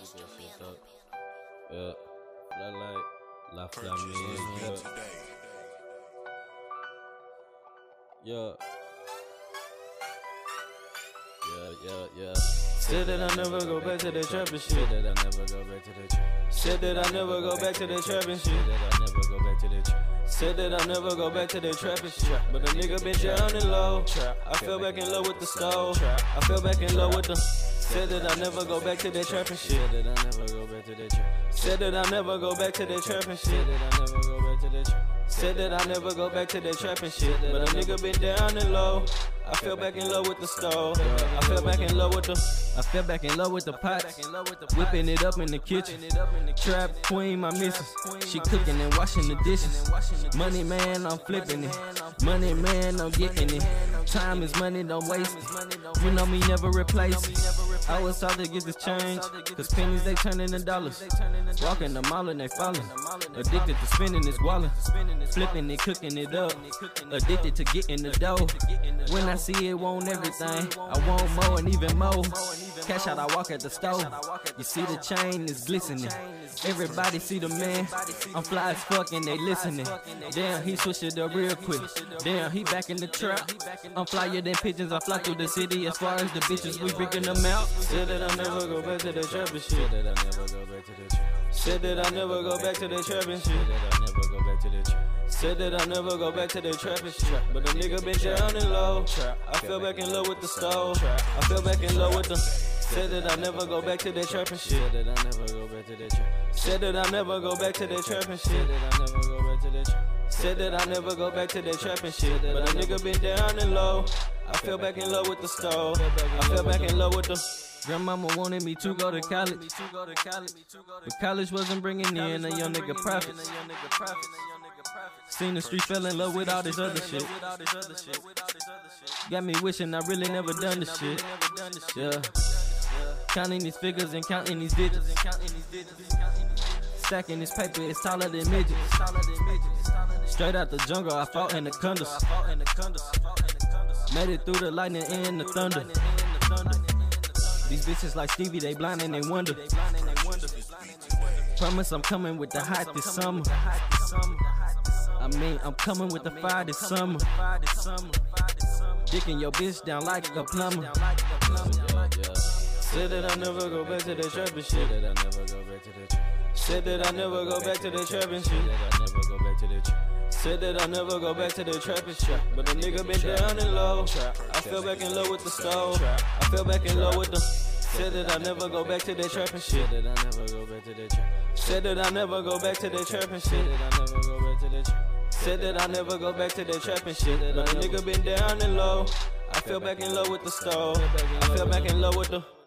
La Flamengo. Yeah. Said that I never go back to the trap and shit. Said that I never go back to the trap and shit. Said that I never go back to the trap and shit. But the nigga been drowning low. I fell back in love with the soul. I fell back in love with the. Said that I never go back to that trap and shit. Said that I never go back to that trap. Said that I never go back to that trap and shit. Said that I never go back to that trap. Said that I never go back to that trap and shit. But a nigga been down and low. I fell back in love with the stove. I fell back in love with the. I fell back in love with the pots. Whipping it up in the kitchen. Trap queen, my missus. She cooking and washing the dishes. Money man, I'm flipping it. Money man, I'm getting it. Time is money, don't waste it. You know me, never replace it. I was out to get this change. Cause pennies, they turn into dollars. Walking the mall and they falling. Addicted to spending this wallet. Flipping it, cooking it up. Addicted to getting the dough. When I see it, want everything. I want more and even more. Cash out, I walk at the store. You see the chain is glistening. Everybody see the man. I'm fly as fuck and they listening. Damn, he switched it up real quick. Damn, he back in the trap. I'm flyer than pigeons, I fly through the city. As far as the bitches, we freaking them out. Said that I never go back to the trap and shit. Said that I never go back to the trap. Said that I never go back to the trap and shit. Said that I never go back to the trap and shit. But the nigga been drowning low. I fell back in love with the stove. I fell back in love with the. Said that I never go back to the trap and shit. Said that I never go back to the trap. Said that I never go back to the trap and shit. Said that I never go back to the trap. Said that I never go back to the trap and shit. But a nigga been down and low. I fell back in love with the stove. I fell back in love with the. Grandmama wanted me to go to college, but college wasn't bringing in a young nigga profit. Seen the street, fell in love with all this other shit. Got me wishing I really never done this shit. Yeah, counting these figures and counting these digits. Stacking this paper, it's taller than midgets. Straight out the jungle, I fought in the condos. Made it through the lightning and the thunder. These bitches like Stevie, they blind and they wonder. Promise I'm coming with the hot this summer. I mean, I'm coming with the fire this summer. Dicking your bitch down like a plumber. Said that I never go back to the trap and shit. That I never go back to the trap. Said that I never go back to the trap and shit. That I never go back to the trap. Said that I never go back to the trap and shit. But the nigga been down and low. I fell back in love with the stove. I fell back in love with the. Said that I never go back to the trap and shit. That I never go back to the trap. Said that I never go back to the trap and shit. That I never go back to the trap. Said that I never go back to the trap and shit. But the nigga been down and low. I fell back in love with the stove. I fell back in love with the.